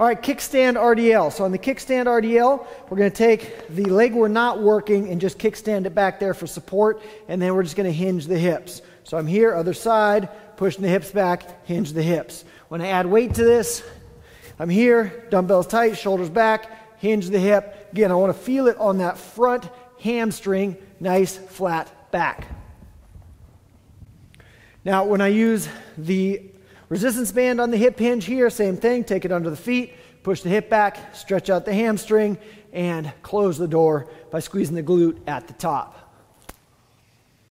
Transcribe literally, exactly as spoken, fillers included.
All right, kickstand R D L. So on the kickstand R D L, we're going to take the leg we're not working and just kickstand it back there for support, and then we're just going to hinge the hips. So I'm here, other side, pushing the hips back, hinge the hips. When I add weight to this, I'm here, dumbbells tight, shoulders back, hinge the hip. Again, I want to feel it on that front hamstring, nice flat back. Now when I use the resistance band on the hip hinge here, same thing, take it under the feet, push the hip back, stretch out the hamstring, and close the door by squeezing the glute at the top.